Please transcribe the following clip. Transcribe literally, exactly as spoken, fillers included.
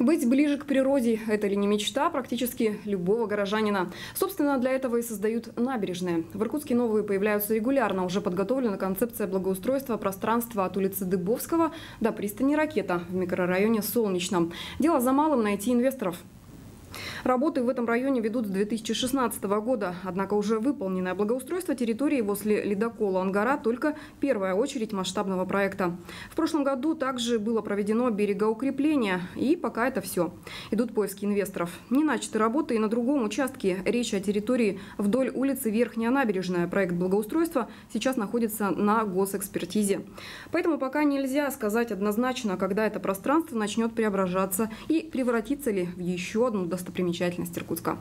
Быть ближе к природе – это ли не мечта практически любого горожанина? Собственно, для этого и создают набережные. В Иркутске новые появляются регулярно. Уже подготовлена концепция благоустройства пространства от улицы Дыбовского до пристани «Ракета» в микрорайоне Солнечном. Дело за малым – найти инвесторов. Работы в этом районе ведут с две тысячи шестнадцатого года. Однако уже выполненное благоустройство территории возле ледокола «Ангара» только первая очередь масштабного проекта. В прошлом году также было проведено берегоукрепление. И пока это все. Идут поиски инвесторов. Не начаты работы и на другом участке. Речь о территории вдоль улицы Верхняя Набережная. Проект благоустройства сейчас находится на госэкспертизе. Поэтому пока нельзя сказать однозначно, когда это пространство начнет преображаться и превратится ли в еще одну достопримечательность Иркутска.